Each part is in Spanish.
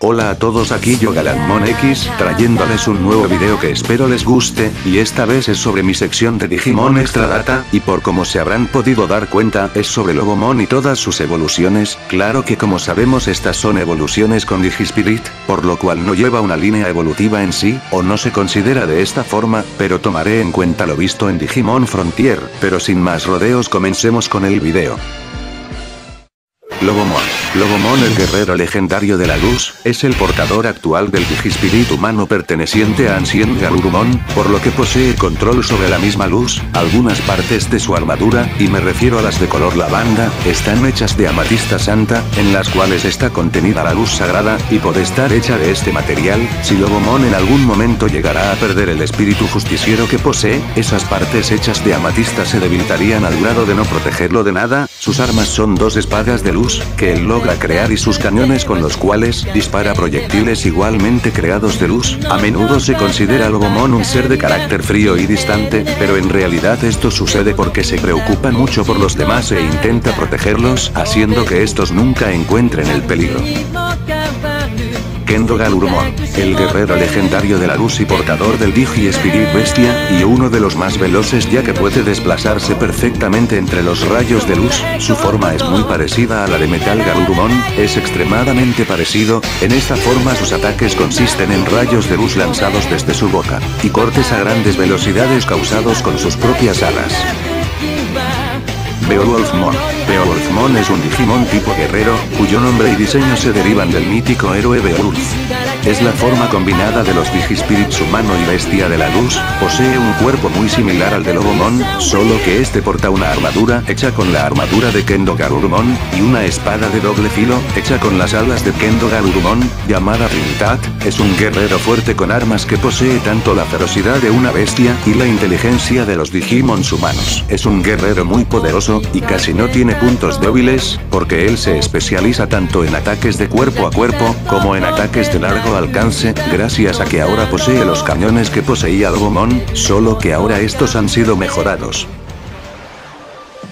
Hola a todos, aquí yo Gallantmon X, trayéndoles un nuevo video que espero les guste, y esta vez es sobre mi sección de Digimon Extra Data, y por como se habrán podido dar cuenta es sobre Lobomon y todas sus evoluciones. Claro que como sabemos estas son evoluciones con Digispirit, por lo cual no lleva una línea evolutiva en sí, o no se considera de esta forma, pero tomaré en cuenta lo visto en Digimon Frontier, pero sin más rodeos comencemos con el video. Lobomon, el guerrero legendario de la luz, es el portador actual del Digispirit humano perteneciente a Ancient Garurumon, por lo que posee control sobre la misma luz. Algunas partes de su armadura, y me refiero a las de color lavanda, están hechas de amatista santa, en las cuales está contenida la luz sagrada, y por estar hecha de este material, si Lobomon en algún momento llegará a perder el espíritu justiciero que posee, esas partes hechas de amatista se debilitarían al grado de no protegerlo de nada. Sus armas son dos espadas de luz que él logra crear y sus cañones con los cuales dispara proyectiles igualmente creados de luz. A menudo se considera a Lobomon un ser de carácter frío y distante, pero en realidad esto sucede porque se preocupa mucho por los demás e intenta protegerlos, haciendo que estos nunca encuentren el peligro. Garurumon, el guerrero legendario de la luz y portador del Digispirit bestia, y uno de los más veloces ya que puede desplazarse perfectamente entre los rayos de luz. Su forma es muy parecida a la de Metal Garurumon, es extremadamente parecido. En esta forma sus ataques consisten en rayos de luz lanzados desde su boca, y cortes a grandes velocidades causados con sus propias alas. Beowulfmon es un Digimon tipo guerrero, cuyo nombre y diseño se derivan del mítico héroe Beowulf. Es la forma combinada de los Digispirits humano y bestia de la luz. Posee un cuerpo muy similar al de Lobomon, solo que este porta una armadura hecha con la armadura de Garurumon, y una espada de doble filo, hecha con las alas de Garurumon, llamada Rintat. Es un guerrero fuerte con armas que posee tanto la ferocidad de una bestia y la inteligencia de los Digimons humanos. Es un guerrero muy poderoso, y casi no tiene puntos débiles, porque él se especializa tanto en ataques de cuerpo a cuerpo, como en ataques de largo alcance, gracias a que ahora posee los cañones que poseía Lobomon, solo que ahora estos han sido mejorados.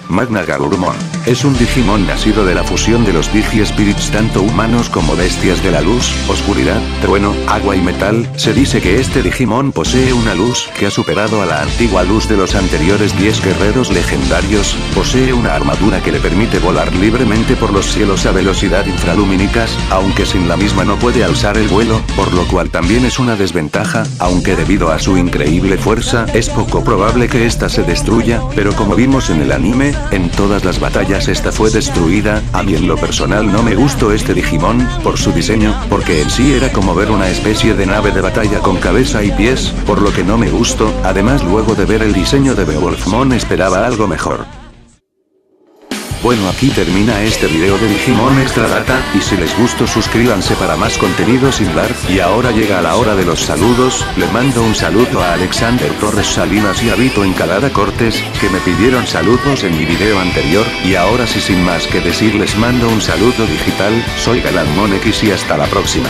Magna Garurumon es un Digimon nacido de la fusión de los Digispirits tanto humanos como bestias de la luz, oscuridad, trueno, agua y metal. Se dice que este Digimon posee una luz que ha superado a la antigua luz de los anteriores 10 guerreros legendarios. Posee una armadura que le permite volar libremente por los cielos a velocidad infralumínicas, aunque sin la misma no puede alzar el vuelo, por lo cual también es una desventaja, aunque debido a su increíble fuerza es poco probable que esta se destruya, pero como vimos en el anime, en todas las batallas esta fue destruida. A mí en lo personal no me gustó este Digimon, por su diseño, porque en sí era como ver una especie de nave de batalla con cabeza y pies, por lo que no me gustó. Además luego de ver el diseño de Beowulfmon esperaba algo mejor. Bueno, aquí termina este video de Digimon Extra Data, y si les gustó suscríbanse para más contenido similar, y ahora llega la hora de los saludos. Le mando un saludo a Alexander Torres Salinas y a Vito Encalada Cortes, que me pidieron saludos en mi video anterior, y ahora sí sin más que decir les mando un saludo digital. Soy Gallantmon X y hasta la próxima.